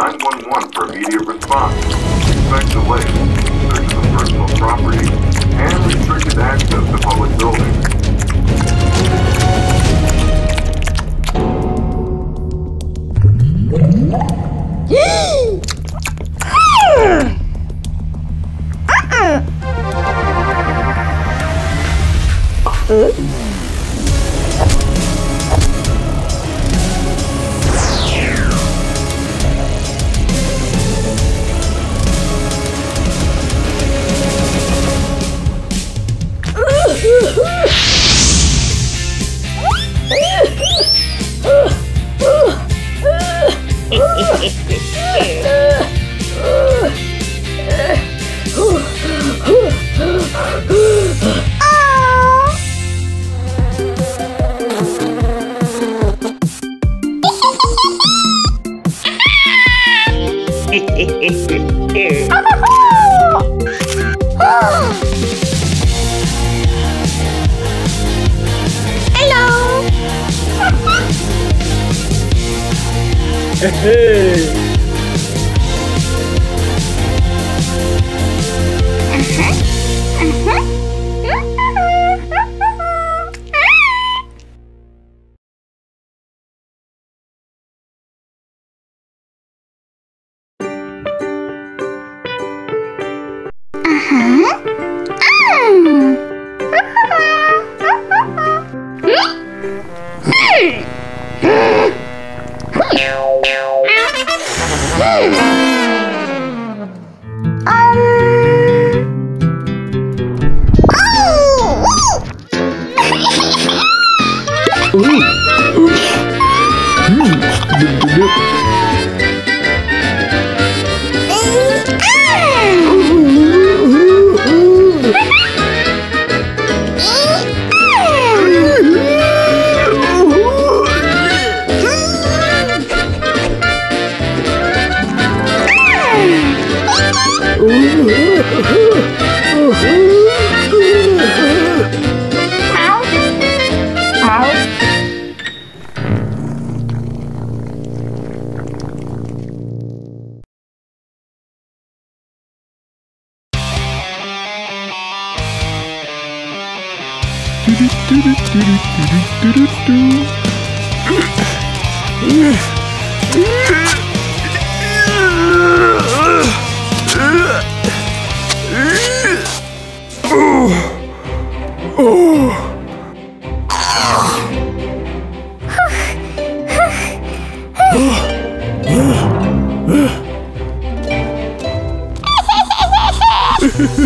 911 for immediate response. Expect delays, searches of personal property, and restricted access to public buildings.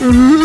Mm-hmm.